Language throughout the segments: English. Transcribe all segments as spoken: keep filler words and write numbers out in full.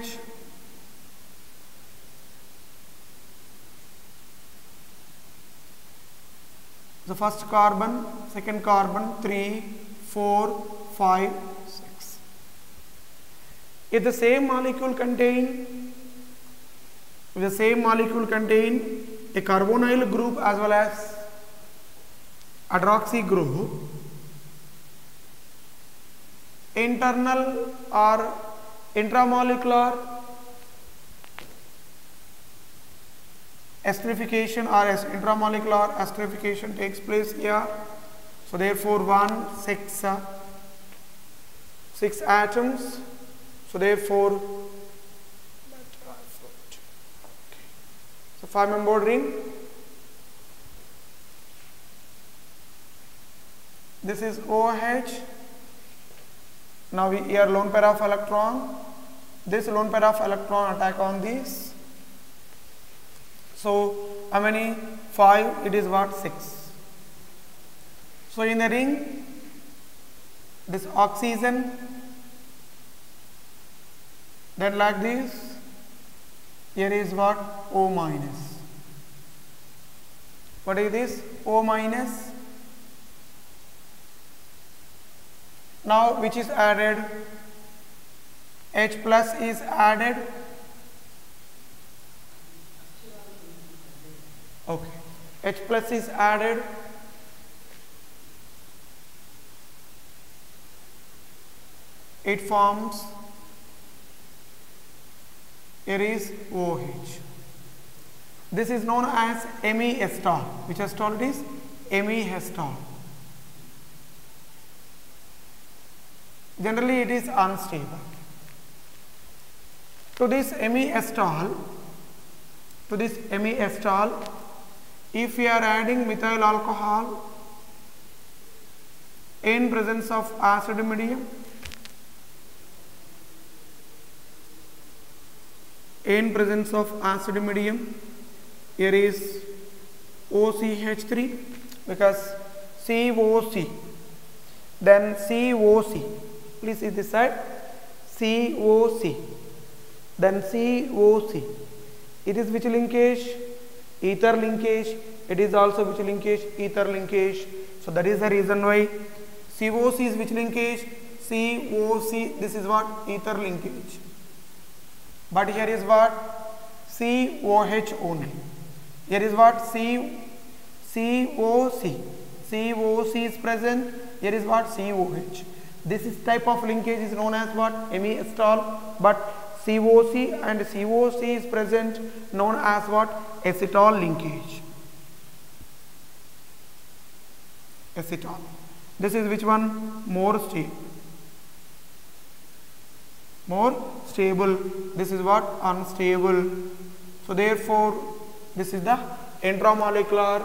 pH. The first carbon, second carbon, three, four, five, six. If the same molecule contain, if the same molecule contain a carbonyl group as well as hydroxy group, internal or intramolecular esterification or intramolecular esterification takes place here. So therefore one six uh, six atoms. So therefore so five membered ring. This is OH. Now we here lone pair of electron. This lone pair of electron attack on this. So how many? Five. It is what? Six. So in the ring, this oxygen. Then like this. Here is what? O minus. What is this? O minus. Now which is added? H plus is added. Okay, H plus is added. It forms, it is OH. This is known as ME star. Which star it is? ME star. Generally it is unstable. To this MeStol, to this MeStol, if we are adding methyl alcohol in presence of acid medium, in presence of acid medium, here is O C H three, because C O C, then C O C. Please see this side, C O C, then C O C. It is which linkage? Ether linkage. It is also which linkage? Ether linkage. So that is the reason why C O C is which linkage? C O C. This is what? Ether linkage. But here is what? C O H only. Here is what? C COC. C O C is present. Here is what? C O H. This is type of linkage is known as what? MeStol. But C O C and C O C is present, known as what? Acetal linkage. Acetal. This is which one? More stable. More stable. This is what? Unstable. So therefore, this is the intramolecular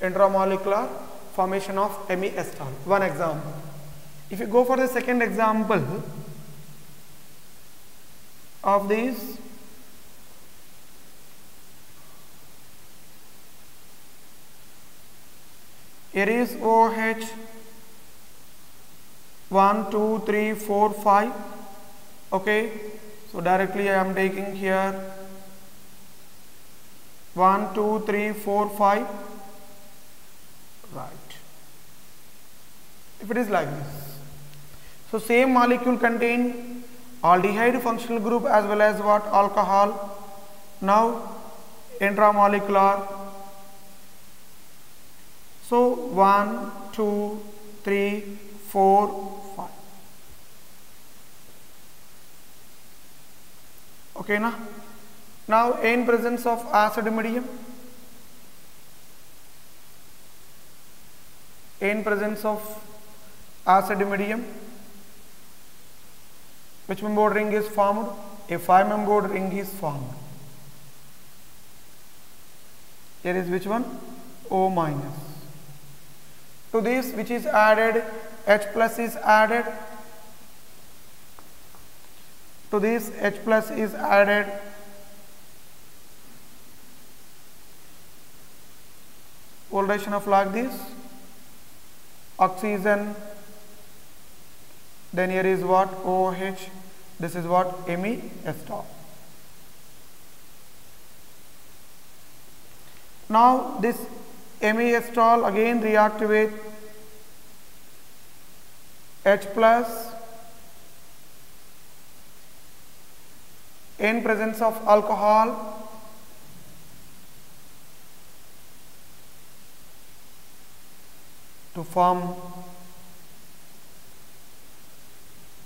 intramolecular formation of MeStol. One example. If you go for the second example of this, here is OH, one, two, three, four, five. Okay, so directly I am taking here one, two, three, four, five. Right. If it is like this. So same molecule contain aldehyde functional group as well as what? Alcohol. Now intramolecular. So one, two, three, four, five. Okay, na? Now in presence of acid medium. In presence of acid medium. Which membered ring is formed? A five membered ring is formed. Here is which one? O minus. To this which is added? H plus is added. To this H plus is added. Correlation of like this. Oxygen. Then here is what? OH. This is what ME stop. Now this MeStol again react with H plus in presence of alcohol, to form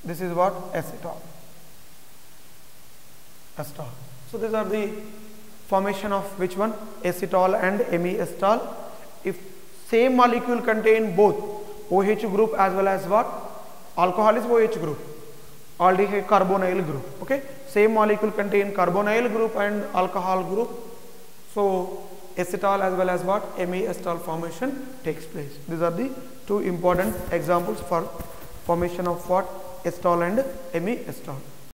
this is what acetal, acetal. So these are the formation of which one, acetal and MeStol. If same molecule contain both OH group as well as what, alcohol is OH group, aldehyde carbonyl group. Okay, same molecule contain carbonyl group and alcohol group. So acetal as well as what, MeStol formation takes place. These are the two important examples for formation of what, acetal and MeStol.